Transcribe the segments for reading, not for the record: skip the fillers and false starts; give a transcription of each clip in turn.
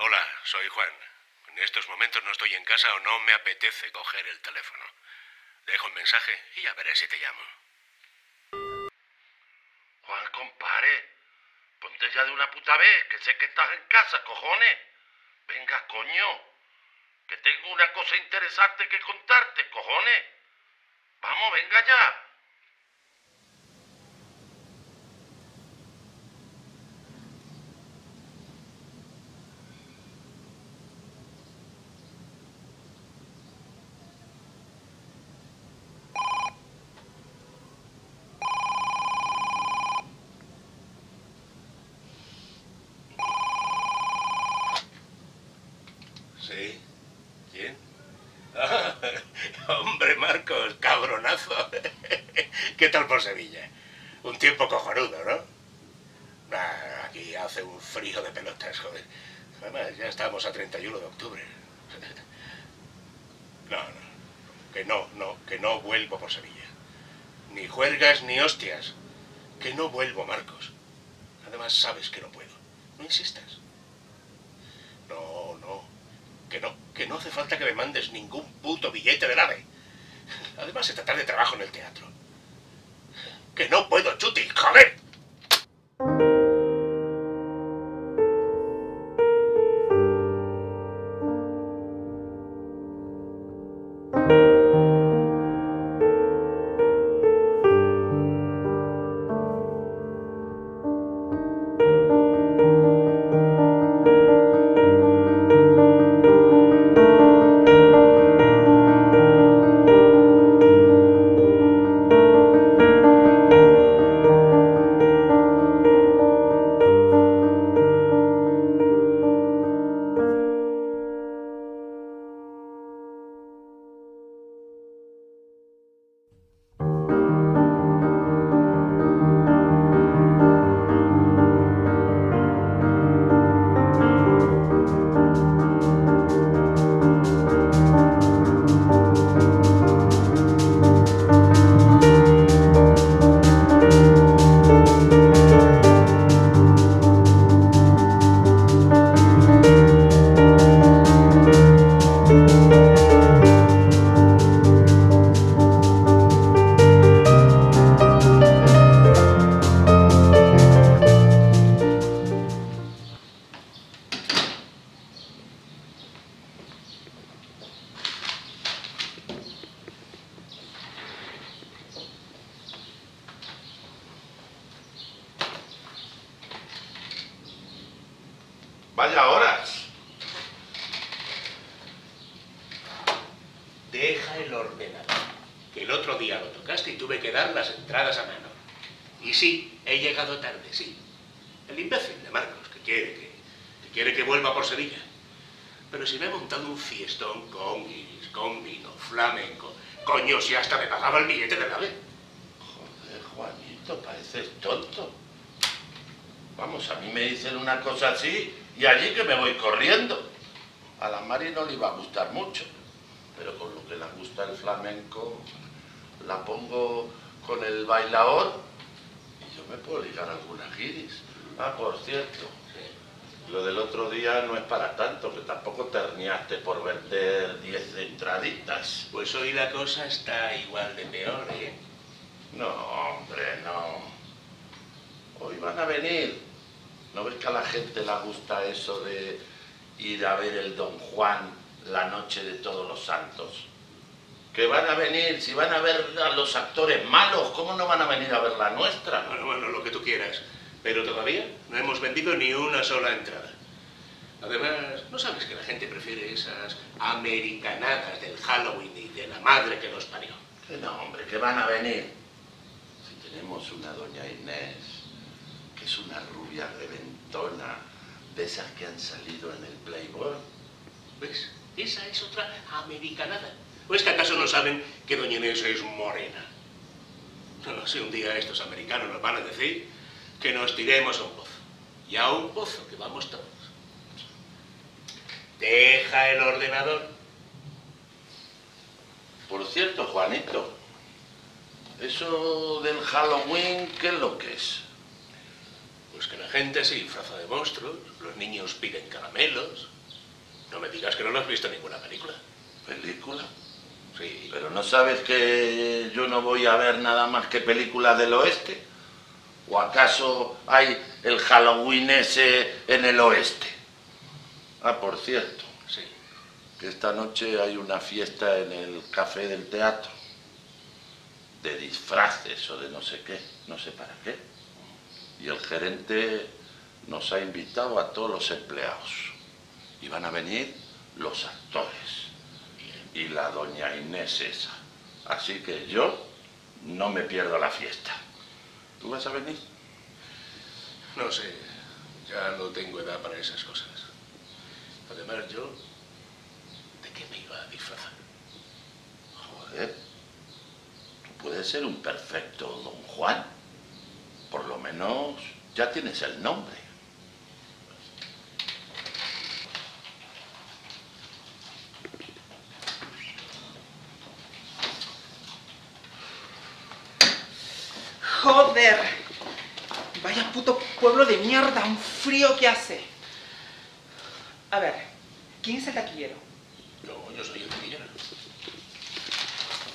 Hola, soy Juan. En estos momentos no estoy en casa o no me apetece coger el teléfono. Dejo un mensaje y ya veré si te llamo. Juan, compadre, ponte ya de una puta vez, que sé que estás en casa, cojones. Venga, coño, que tengo una cosa interesante que contarte, cojones. Vamos, venga ya. Sí. ¿Quién? Oh, hombre, Marcos, cabronazo. ¿Qué tal por Sevilla? Un tiempo cojonudo, ¿no? Ah, aquí hace un frío de pelotas, joder. Además, ya estamos a 31 de octubre. No, que no vuelvo por Sevilla. Ni juergas ni hostias. Que no vuelvo, Marcos. Además, sabes que no puedo. No insistas. Que no hace falta que me mandes ningún puto billete del AVE. Además, se trata de trabajo en el teatro. ¡Que no puedo, Chuti, joder! ¡Vaya horas! Deja el ordenador, que el otro día lo tocaste y tuve que dar las entradas a mano. Y sí, he llegado tarde, sí. El imbécil de Marcos, que quiere que vuelva por Sevilla. Pero si me he montado un fiestón con guiris, con vino, flamenco... ¡Coño, si hasta me pagaba el billete de la vez! Joder, Juanito, pareces tonto. Vamos, a mí me dicen una cosa así y allí que me voy corriendo. A la Mari no le iba a gustar mucho, pero con lo que le gusta el flamenco, la pongo con el bailador y yo me puedo ligar algunas guiris. Ah, por cierto, lo del otro día no es para tanto, que tampoco terneaste por vender 10 entraditas. Pues hoy la cosa está igual de peor, ¿eh? No, hombre, no. Hoy van a venir. ¿No ves que a la gente le gusta eso de ir a ver el Don Juan la noche de Todos los Santos? Que van a venir, si van a ver a los actores malos, ¿cómo no van a venir a ver la nuestra? Bueno, lo que tú quieras, pero todavía no hemos vendido ni una sola entrada. Además, ¿no sabes que la gente prefiere esas americanadas del Halloween y de la madre que los parió? Que no, hombre, que van a venir. Si tenemos una Doña Inés... que es una rubia reventona, de esas que han salido en el Playboy. ¿Ves? Esa es otra americanada. ¿O es que acaso no saben que Doña Inés es morena? No sé, un día estos americanos nos van a decir que nos tiremos a un pozo. Y a un pozo que vamos todos. Deja el ordenador. Por cierto, Juanito, eso del Halloween, ¿qué es lo que es? Pues que la gente se disfraza de monstruos, los niños piden caramelos. No me digas que no lo has visto en ninguna película. ¿Película? Sí. ¿Pero no sabes que yo no voy a ver nada más que películas del oeste? ¿O acaso hay el Halloween ese en el oeste? Ah, por cierto, sí, que esta noche hay una fiesta en el café del teatro, de disfraces o de no sé qué, no sé para qué. Y el gerente nos ha invitado a todos los empleados. Y van a venir los actores y la doña Inés esa. Así que yo no me pierdo la fiesta. ¿Tú vas a venir? No sé, ya no tengo edad para esas cosas. Además, yo, ¿de qué me iba a disfrazar? Joder, tú puedes ser un perfecto Don Juan. Por lo menos ya tienes el nombre. Joder, vaya puto pueblo de mierda, un frío que hace. A ver, ¿quién es el taquillero? Yo soy el taquillero.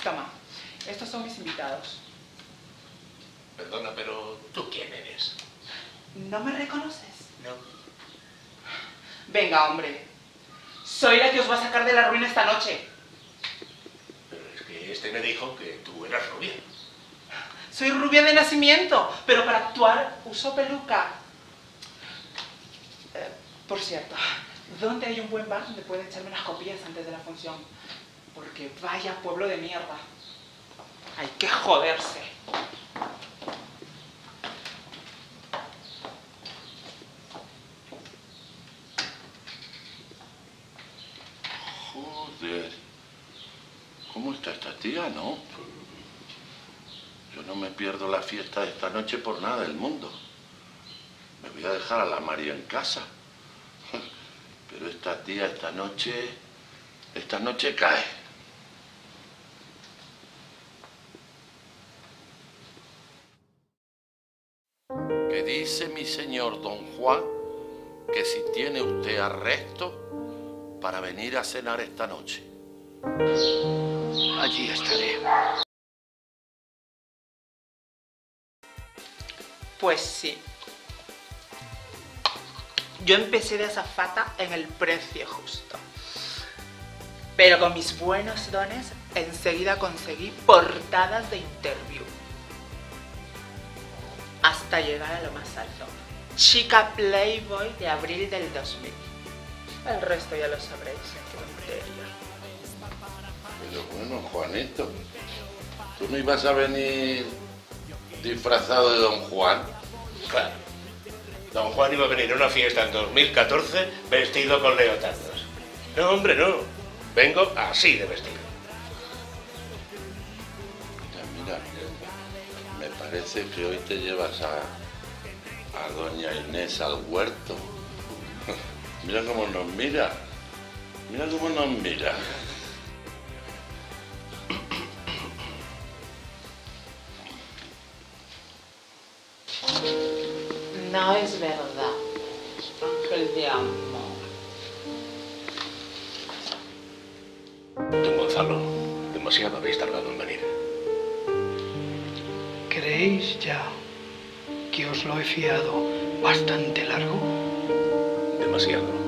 Toma, estos son mis invitados. Perdona, pero ¿tú quién eres? ¿No me reconoces? No. Venga, hombre. Soy la que os va a sacar de la ruina esta noche. Pero es que este me dijo que tú eras rubia. Soy rubia de nacimiento, pero para actuar uso peluca. Por cierto, ¿dónde hay un buen bar donde pueda echarme unas copillas antes de la función? Porque vaya pueblo de mierda. Hay que joderse. Joder. ¿Cómo está esta tía, no? Yo no me pierdo la fiesta de esta noche por nada del mundo. Me voy a dejar a la María en casa. Pero esta tía esta noche cae. Que dice mi señor Don Juan que si tiene usted arresto para venir a cenar esta noche. Allí estaré. Pues sí. Yo empecé de azafata en el precio justo, pero con mis buenos dones enseguida conseguí portadas de interview, hasta llegar a lo más alto, chica Playboy de abril del 2000. El resto ya lo sabréis, qué tontería. Pero bueno, Juanito, ¿tú no ibas a venir disfrazado de Don Juan? Claro. Don Juan iba a venir a una fiesta en 2014 vestido con leotardos. No, hombre, no. Vengo así de vestido. Mira, me parece que hoy te llevas a doña Inés al huerto. Mira cómo nos mira. Mira cómo nos mira. No es verdad, ángel de amor. Don Gonzalo, demasiado habéis tardado en venir. ¿Creéis ya que os lo he fiado bastante largo? Demasiado.